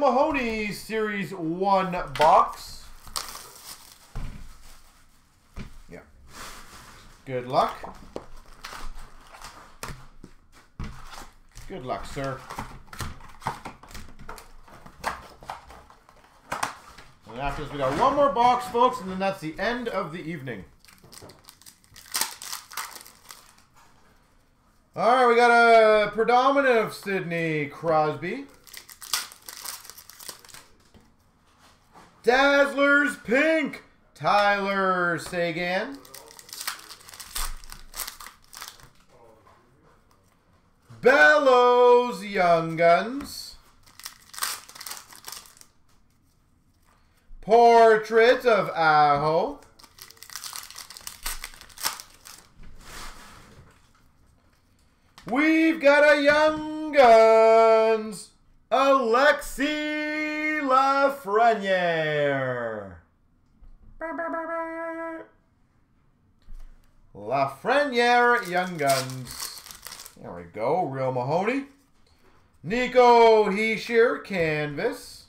Mahoney Series 1 box. Yeah. Good luck. Good luck, sir. And after this, we got one more box, folks, and then that's the end of the evening. All right, we got a predominant of Sidney Crosby. Dazzlers Pink, Tyler Seguin. Bellows Young Guns. Portrait of Aho. We've got a Young Guns, Alexis Lafrenière. Lafrenière Young Guns. There we go, Real Mahoney. Nico Heisher Canvas.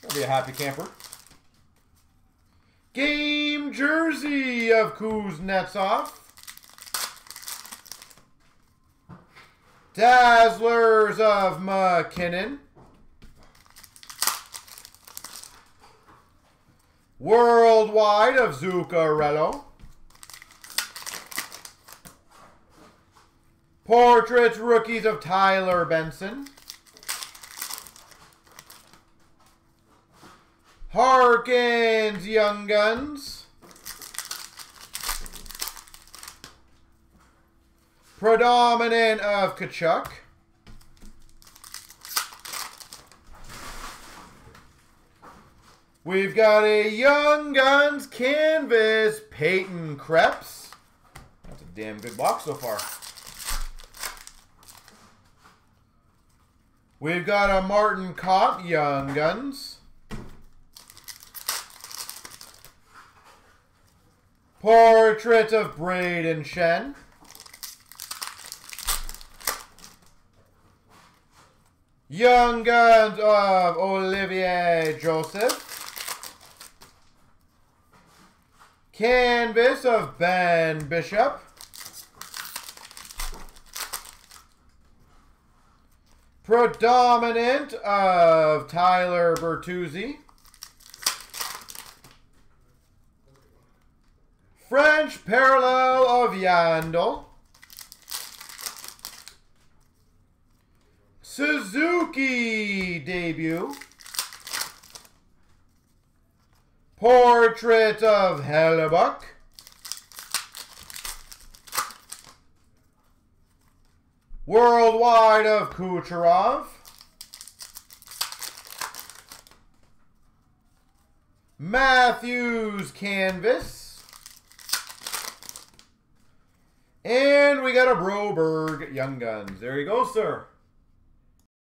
That'll be a happy camper. Game jersey of Kuznetsov. Dazzlers of McKinnon. Worldwide of Zuccarello. Portraits rookies of Tyler Benson. Harkins Young Guns. Predominant of Kachuk. We've got a Young Guns Canvas, Peyton Krebs. That's a damn good box so far. We've got a Martin Kopp Young Guns. Portrait of Braden Shen. Young Guns of Olivier Joseph. Canvas of Ben Bishop. Predominant of Tyler Bertuzzi. French parallel of Yandel. Suzuki debut. Portrait of Hellebuck. Worldwide of Kucherov. Matthews canvas. And we got a Broberg Young Guns. There you go, sir.